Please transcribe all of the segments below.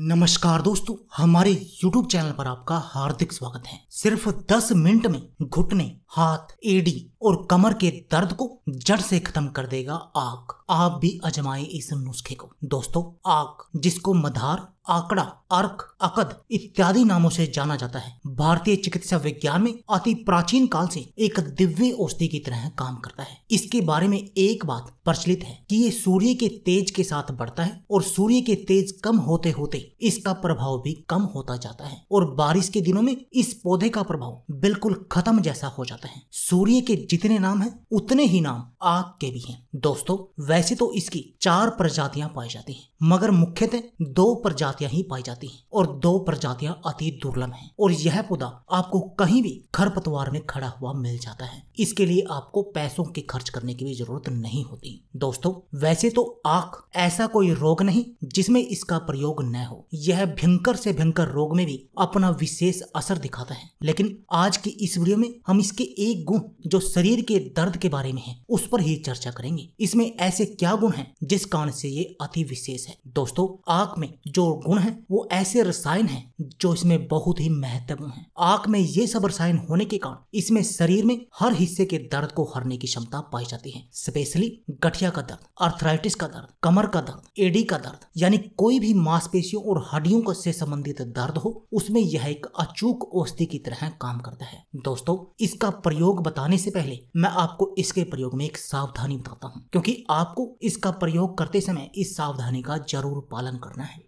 नमस्कार दोस्तों, हमारे YouTube चैनल पर आपका हार्दिक स्वागत है। सिर्फ 10 मिनट में घुटने, हाथ, एडी और कमर के दर्द को जड़ से खत्म कर देगा आक। आप भी आजमाएं इस नुस्खे को। दोस्तों, आक, जिसको मदार, आकड़ा, अर्क, अकद इत्यादि नामों से जाना जाता है, भारतीय चिकित्सा विज्ञान में अति प्राचीन काल से एक दिव्य औषधि की तरह काम करता है। इसके बारे में एक बात प्रचलित है कि ये सूर्य के तेज के साथ बढ़ता है और सूर्य के तेज कम होते होते इसका प्रभाव भी कम होता जाता है और बारिश के दिनों में इस पौधे का प्रभाव बिल्कुल खत्म जैसा हो जाता है। सूर्य के जितने नाम है उतने ही नाम आक के भी हैं। दोस्तों, वैसे तो इसकी 4 प्रजातियां पाई जाती हैं, मगर मुख्यतः 2 प्रजातियां ही पाई जाती हैं और 2 प्रजातियां अति दुर्लभ हैं और यह पौधा आपको कहीं भी खरपतवार में खड़ा हुआ मिल जाता है। इसके लिए आपको पैसों के खर्च करने की भी जरूरत नहीं होती। दोस्तों, वैसे तो आक ऐसा कोई रोग नहीं जिसमें इसका प्रयोग न हो। यह भयंकर से भयंकर रोग में भी अपना विशेष असर दिखाता है, लेकिन आज की इस वीडियो में हम इसके एक गुण जो शरीर के दर्द के बारे में है उस पर ही चर्चा करेंगे। इसमें ऐसे क्या गुण हैं जिस कारण से ये अति विशेष है। दोस्तों, आक में जो गुण है वो ऐसे रसायन हैं जो इसमें बहुत ही महत्वपूर्ण है। आक में ये सब रसायन होने के कारण इसमें शरीर में हर हिस्से के दर्द को हरने की क्षमता पाई जाती है, स्पेशली गठिया का दर्द, आर्थराइटिस का दर्द, कमर का दर्द, एडी का दर्द, यानी कोई भी मांसपेशियों और हड्डियों से संबंधित दर्द हो उसमें यह एक अचूक औषधि की तरह काम करता है। दोस्तों, इसका प्रयोग बताने से पहले मैं आपको इसके प्रयोग में एक सावधानी बताता हूँ, क्योंकि आपको इसका प्रयोग करते समय इस सावधानी का जरूर पालन करना है।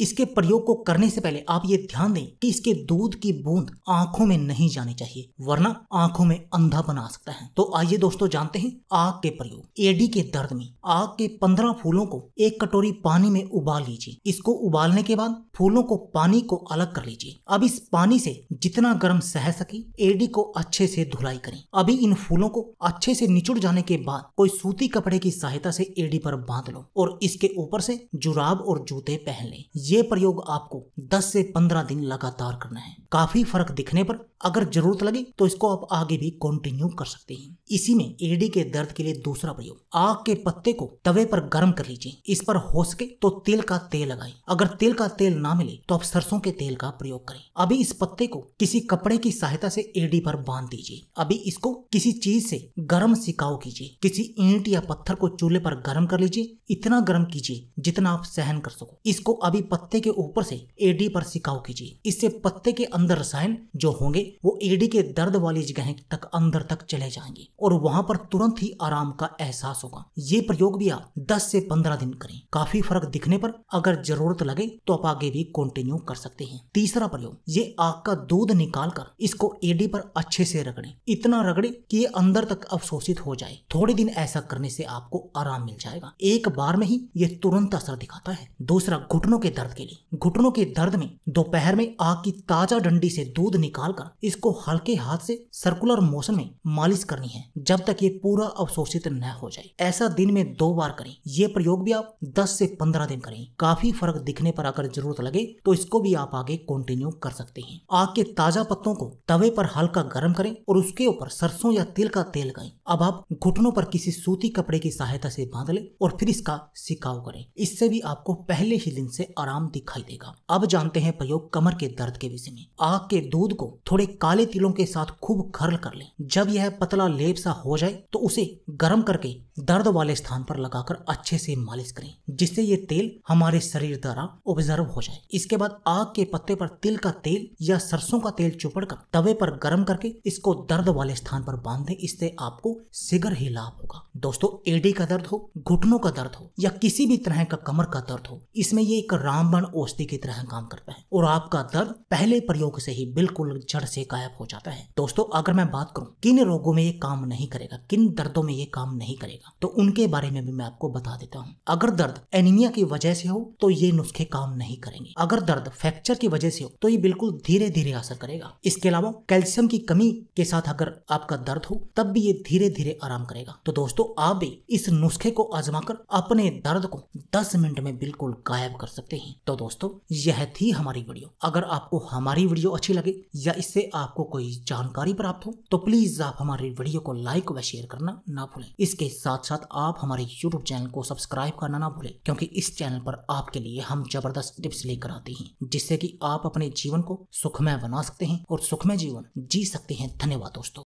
इसके प्रयोग को करने से पहले आप ये ध्यान दें कि इसके दूध की बूंद आंखों में नहीं जानी चाहिए, वरना आंखों में अंधापन आ सकता है। तो आइए दोस्तों, जानते हैं आक के प्रयोग। एडी के दर्द में आक के 15 फूलों को 1 कटोरी पानी में उबाल लीजिए। इसको उबालने के बाद फूलों को पानी को अलग कर लीजिए। अब इस पानी से जितना गर्म सह सके एडी को अच्छे से धुलाई करें। अभी इन फूलों को अच्छे से निचुड़ जाने के बाद कोई सूती कपड़े की सहायता से एडी पर बांध लो और इसके ऊपर से जुराब और जूते पहन लें। ये प्रयोग आपको 10 से 15 दिन लगातार करना है। काफी फर्क दिखने पर अगर जरूरत लगे तो इसको आप आगे भी कंटिन्यू कर सकते हैं। इसी में एडी के दर्द के लिए दूसरा प्रयोग, आक के पत्ते को तवे पर गर्म कर लीजिए। इस पर हो सके तो तिल का तेल लगाएं। अगर तिल का तेल ना मिले तो आप सरसों के तेल का प्रयोग करें। अभी इस पत्ते को किसी कपड़े की सहायता से एडी पर बांध दीजिए। अभी इसको किसी चीज से गर्म सिकाव कीजिए। किसी ईंट या पत्थर को चूल्हे पर गर्म कर लीजिए। इतना गर्म कीजिए जितना आप सहन कर सको। इसको अभी पत्ते के ऊपर से एडी पर सिकाव कीजिए। इससे पत्ते के अंदर रसायन जो होंगे वो एडी के दर्द वाली जगह तक अंदर तक चले जाएंगे और वहाँ पर तुरंत ही आराम का एहसास होगा। ये प्रयोग भी आप 10 से 15 दिन करें। काफी फर्क दिखने पर अगर जरूरत लगे तो आप आगे भी कंटिन्यू कर सकते हैं। तीसरा प्रयोग, ये आक का दूध निकाल कर इसको एडी पर अच्छे से रगड़े। इतना रगड़े कि ये अंदर तक अवशोषित हो जाए। थोड़े दिन ऐसा करने से आपको आराम मिल जाएगा। एक बार में ही ये तुरंत असर दिखाता है। दूसरा, घुटनों के दर्द के लिए। घुटनों के दर्द में दोपहर में आक की ताजा डंडी से दूध निकालकर इसको हल्के हाथ से सर्कुलर मोशन में मालिश करनी है जब तक ये पूरा अवशोषित न हो जाए। ऐसा दिन में 2 बार करें। ये प्रयोग भी आप 10 से 15 दिन करें। काफी फर्क दिखने पर अगर जरूरत लगे तो इसको भी आप आगे कंटिन्यू कर सकते हैं। आक के ताजा पत्तों को तवे पर हल्का गर्म करें और उसके ऊपर सरसों या तिल का तेल लगाएं। अब आप घुटनों पर किसी सूती कपड़े की सहायता से बांध लें और फिर इसका सिकाव करें। इससे भी आपको पहले ही दिन से आराम दिखाई देगा। अब जानते हैं प्रयोग कमर के दर्द के विषय में। आक के दूध को थोड़े काले तिलों के साथ खूब खरल कर लें। जब यह पतला लेप सा हो जाए तो उसे गर्म करके दर्द वाले स्थान पर लगाकर अच्छे से मालिश करें, जिससे ये तेल हमारे शरीर द्वारा ऑब्जर्व हो जाए। इसके बाद आक के पत्ते पर तिल का तेल या सरसों का तेल चुपड़कर तवे पर गर्म करके इसको दर्द वाले स्थान पर बांध दें। इससे आपको शीघ्र ही लाभ होगा। दोस्तों, एडी का दर्द हो, घुटनों का दर्द हो या किसी भी तरह का कमर का दर्द हो, इसमें ये एक रामबाण औषधि की तरह काम करता है और आपका दर्द पहले प्रयोग से ही बिल्कुल जड़ से गायब हो जाता है। दोस्तों, अगर मैं बात करूं किन रोगों में ये काम नहीं करेगा, किन दर्दों में ये काम नहीं करेगा, तो उनके बारे में भी मैं आपको बता देता हूं। अगर दर्द एनीमिया की वजह से हो तो ये नुस्खे काम नहीं करेंगे। अगर दर्द फ्रैक्चर की वजह से हो तो ये बिल्कुल धीरे धीरे असर करेगा। इसके अलावा कैल्शियम की कमी के साथ अगर आपका दर्द हो तब भी ये धीरे धीरे आराम करेगा। तो दोस्तों, आप भी इस नुस्खे को आजमा कर अपने दर्द को 10 मिनट में बिल्कुल गायब कर सकते हैं। तो दोस्तों, यह थी हमारी वीडियो। अगर आपको हमारी वीडियो वीडियो अच्छी लगे या इससे आपको कोई जानकारी प्राप्त हो तो प्लीज आप हमारे वीडियो को लाइक व शेयर करना ना भूलें। इसके साथ साथ आप हमारे YouTube चैनल को सब्सक्राइब करना ना भूलें, क्योंकि इस चैनल पर आपके लिए हम जबरदस्त टिप्स लेकर आते हैं जिससे कि आप अपने जीवन को सुखमय बना सकते हैं और सुखमय जीवन जी सकते हैं। धन्यवाद दोस्तों।